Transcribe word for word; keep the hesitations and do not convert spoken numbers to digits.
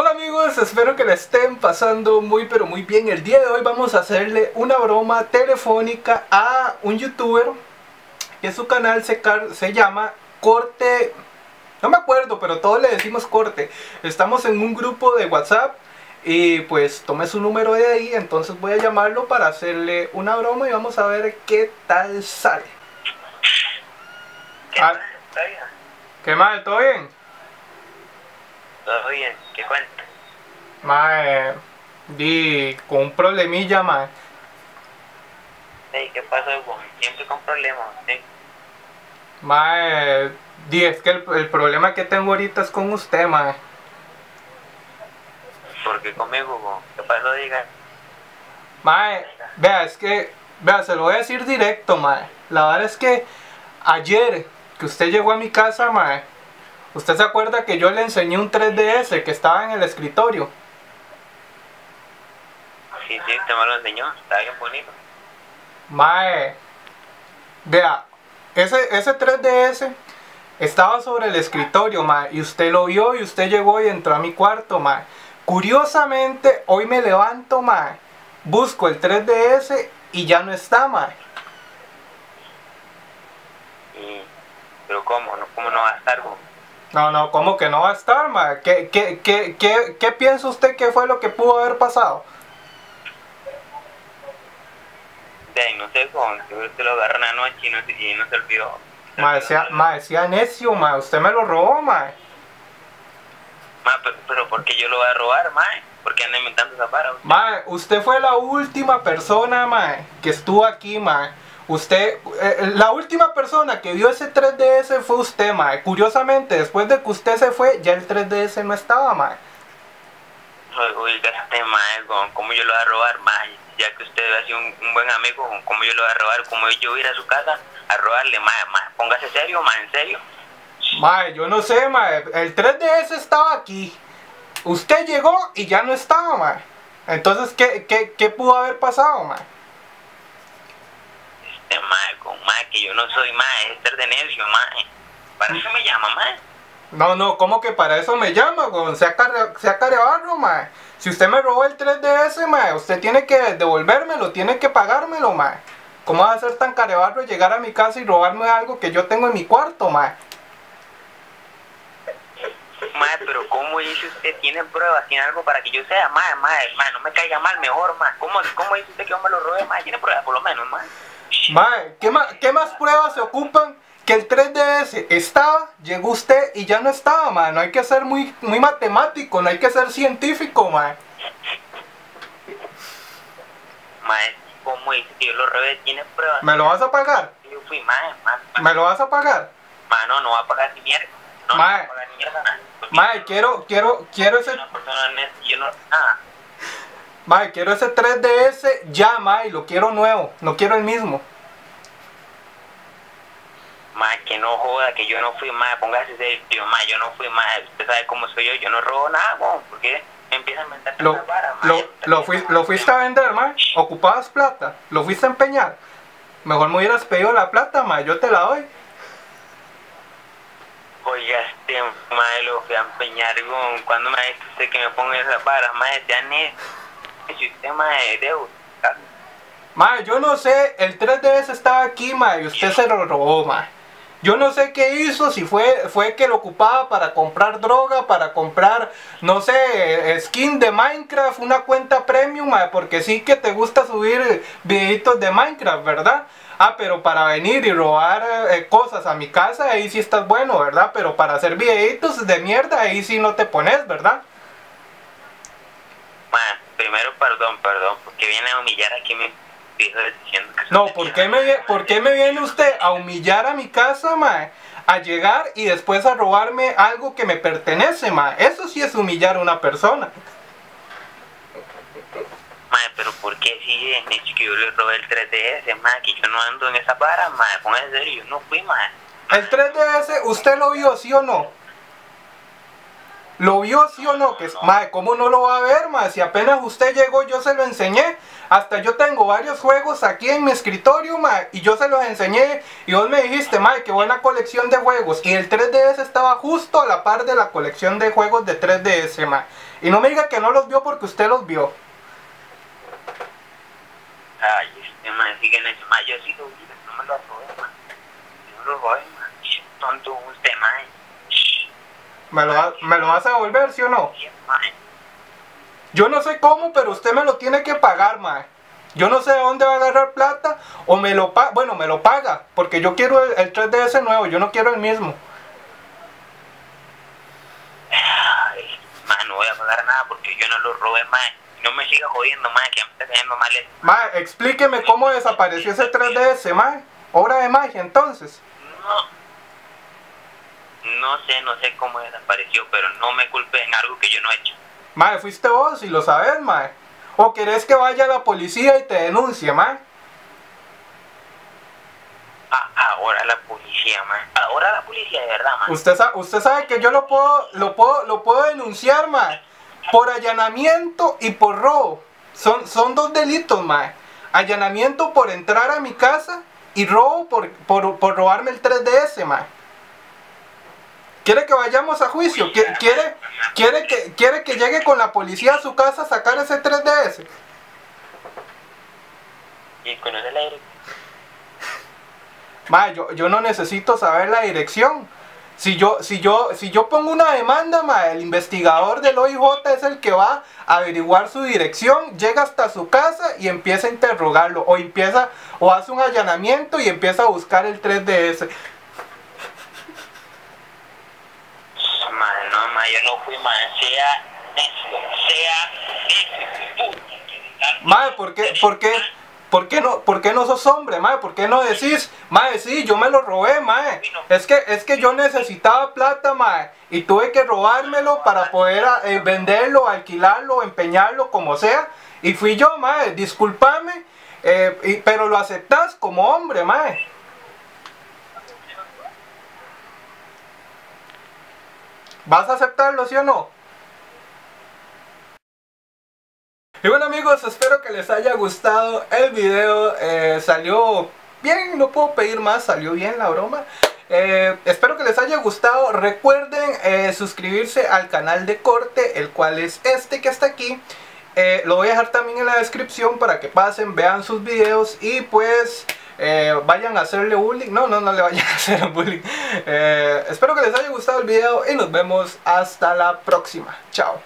Hola amigos, espero que la estén pasando muy pero muy bien. El día de hoy vamos a hacerle una broma telefónica a un youtuber que su canal se, se llama Corte... No me acuerdo, pero todos le decimos Corte. Estamos en un grupo de WhatsApp y pues tomé su número de ahí, entonces voy a llamarlo para hacerle una broma y vamos a ver qué tal sale. ¿Qué ah, tal? ¿Qué mal? ¿Todo bien? Todo bien, ¿qué cuenta? Mae, di, con un problemilla, mae. Ey, ¿qué pasó, Hugo? Siempre con problemas, ¿eh? Mae, di, es que el, el problema que tengo ahorita es con usted, mae. ¿Por qué conmigo, Hugo? ¿Qué pasó, diga? Mae, vea, es que, vea, se lo voy a decir directo, mae. La verdad es que ayer que usted llegó a mi casa, mae, ¿usted se acuerda que yo le enseñé un tres D S que estaba en el escritorio? Sí, sí, usted me lo enseñó, está bien bonito. Mae, vea, ese, ese tres D S estaba sobre el escritorio, mae, y usted lo vio y usted llegó y entró a mi cuarto, mae. Curiosamente, hoy me levanto, mae, busco el tres D S y ya no está, mae. ¿Y, pero cómo? ¿Cómo no va a estar, vos? No, no, ¿cómo que no va a estar, ma? ¿Qué, qué, qué, qué, qué piensa usted que fue lo que pudo haber pasado? De, no sé, con usted lo agarró una noche y no, y no se olvidó. Ma, decía, ma, decía necio, ma, usted me lo robó, ma. Ma, pero, pero ¿por qué yo lo voy a robar, ma? ¿Por qué anda inventando esa para usted? Ma, usted fue la última persona, ma, que estuvo aquí, ma. Usted, eh, la última persona que vio ese tres D S fue usted, mae. Curiosamente, después de que usted se fue, ya el tres D S no estaba, mae. Oiga, este mae, ¿cómo yo lo voy a robar, mae? Ya que usted ha sido un, un buen amigo, ¿cómo yo lo voy a robar? ¿Cómo yo voy a ir a su casa a robarle, mae? Mae, póngase serio, mae, en serio. Mae, yo no sé, mae. El tres D S estaba aquí. Usted llegó y ya no estaba, mae. Entonces, ¿qué, qué, qué pudo haber pasado, mae? Mae, con mae, que yo no soy mae, es ser de nervio, mae. ¿Para eso me llama, mae? No, no, ¿cómo que para eso me llama, güey? Sea carebarro, mae. Si usted me robó el tres D S, mae, usted tiene que devolvérmelo, tiene que pagármelo, mae. ¿Cómo va a ser tan carebarro llegar a mi casa y robarme algo que yo tengo en mi cuarto, mae? Mae, pero ¿cómo dice usted? ¿Tiene pruebas? ¿Tiene algo para que yo sea? Mae, mae, mae, no me caiga mal, mejor, mae. ¿Cómo, cómo dice usted que yo me lo robé, mae? ¿Tiene pruebas por lo menos, mae? Mae, ¿qué más, ¿qué más pruebas se ocupan que el tres D S estaba, llegó usted y ya no estaba, mae? No hay que ser muy, muy matemático, no hay que ser científico, mae. Mae, ¿cómo es que yo lo robé? ¿Tiene pruebas? ¿Me lo vas a pagar? Yo fui, mae, mae. ¿Me lo vas a pagar? Mae, no, no va a pagar ni mierda. No, mae, no va a pagar ni mierda nada. Mae, quiero, quiero, quiero ese... Una persona honesta, yo no... Nada. Mae, quiero ese tres D S ya, mae, lo quiero nuevo, no quiero el mismo. Mae, que no joda, que yo no fui, mae, póngase serio, mae, yo no fui, mae, usted sabe cómo soy yo, yo no robo nada, mae, porque me empiezan a inventar lo, para, mae. Lo, lo, fui, lo fuiste a vender, mae, ocupabas plata, lo fuiste a empeñar, mejor me hubieras pedido la plata, mae, yo te la doy. Oiga, este, mae, lo fui a empeñar, mae, cuando me dice usted que me ponga esa para, mae, ya ni... El sistema de deuda. Mae, yo no sé, el tres D S estaba aquí, mae, y usted se lo robó, mae. Yo no sé qué hizo, si fue fue que lo ocupaba para comprar droga, para comprar, no sé, skin de Minecraft, una cuenta premium, mae, porque sí que te gusta subir videitos de Minecraft, ¿verdad? Ah, pero para venir y robar eh, cosas a mi casa, ahí sí estás bueno, ¿verdad? Pero para hacer videitos de mierda, ahí sí no te pones, ¿verdad? Mae, primero perdón, perdón, porque viene a humillar aquí mi hijo diciendo que... No, ¿por qué, me, ¿por qué me viene usted a humillar a mi casa, mae? A llegar y después a robarme algo que me pertenece, mae. Eso sí es humillar a una persona. Mae, pero ¿por qué si es necio que yo le robé el tres D S, mae? Que yo no ando en esa vara, mae, con ese serio, yo no fui, mae. El tres D S, ¿usted lo vio, sí o no? ¿Lo vio sí o no? Que, mae, ¿cómo no lo va a ver, mae? Si apenas usted llegó, yo se lo enseñé. Hasta yo tengo varios juegos aquí en mi escritorio, mae, y yo se los enseñé. Y vos me dijiste, mae, qué buena colección de juegos. Y el tres D S estaba justo a la par de la colección de juegos de tres D S, mae. Y no me diga que no los vio porque usted los vio. Ay, este man sigue en el man, yo sí lo vi, no me lo robé, man. No lo robé, man. Tonto usted, man. ¿Me lo, va, ¿Me lo vas a devolver, sí o no? Yo no sé cómo, pero usted me lo tiene que pagar, man. Yo no sé de dónde va a agarrar plata, o me lo paga, bueno, me lo paga, porque yo quiero el, el tres D S nuevo, yo no quiero el mismo. Ay, man, no voy a pagar nada porque yo no lo robé, man. No me siga jodiendo, man, que me está cayendo mal el... Man, explíqueme cómo desapareció ese tres D S, man. Obra de magia, entonces. No. No sé, no sé cómo desapareció, pero no me culpes en algo que yo no he hecho. Mae, fuiste vos y lo sabes, mae. ¿O querés que vaya la policía y te denuncie, mae? Ah, ahora la policía, mae. Ahora la policía, de verdad, mae. Usted, sa usted sabe que yo lo puedo, lo puedo, lo puedo denunciar, mae. Por allanamiento y por robo. Son, son dos delitos, mae. Allanamiento por entrar a mi casa y robo por, por, por robarme el tres D S, mae. ¿Quiere que vayamos a juicio? ¿Quiere, quiere, quiere, que, ¿Quiere que llegue con la policía a su casa a sacar ese tres D S? ¿Y conoce la dirección? Ma, yo, yo no necesito saber la dirección. Si yo, si yo, si yo pongo una demanda, ma, el investigador del O I J es el que va a averiguar su dirección, llega hasta su casa y empieza a interrogarlo. O, empieza, o hace un allanamiento y empieza a buscar el tres D S. Yo no fui, man, sea eso, sea eso. Madre, ¿por qué, por qué, por qué no, por qué no sos hombre, madre? ¿Por qué no decís, madre, sí, yo me lo robé, madre? Es que, es que yo necesitaba plata, madre, y tuve que robármelo para poder eh, venderlo, alquilarlo, empeñarlo, como sea, y fui yo, madre, discúlpame, eh, y, pero lo aceptás como hombre, madre. ¿Vas a aceptarlo, sí o no? Y bueno, amigos, espero que les haya gustado el video. Eh, salió bien, no puedo pedir más, salió bien la broma. Eh, espero que les haya gustado. Recuerden eh, suscribirse al canal de Corte, el cual es este que está aquí. Eh, lo voy a dejar también en la descripción para que pasen, vean sus videos y pues... Eh, vayan a hacerle bullying. No, no, no le vayan a hacer bullying. Eh, espero que les haya gustado el video y nos vemos hasta la próxima. Chao.